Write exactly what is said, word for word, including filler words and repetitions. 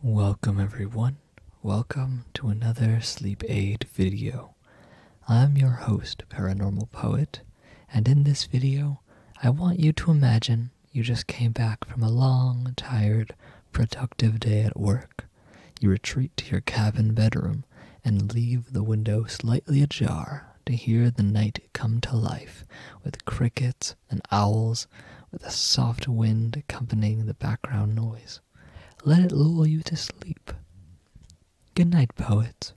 Welcome everyone, welcome to another sleep aid video. I'm your host, Paranormal Poet, and in this video I want you to imagine you just came back from a long, tired, productive day at work. You retreat to your cabin bedroom and leave the window slightly ajar to hear the night come to life with crickets and owls, with a soft wind accompanying the background noise. Let it lull you to sleep. Good night, poets.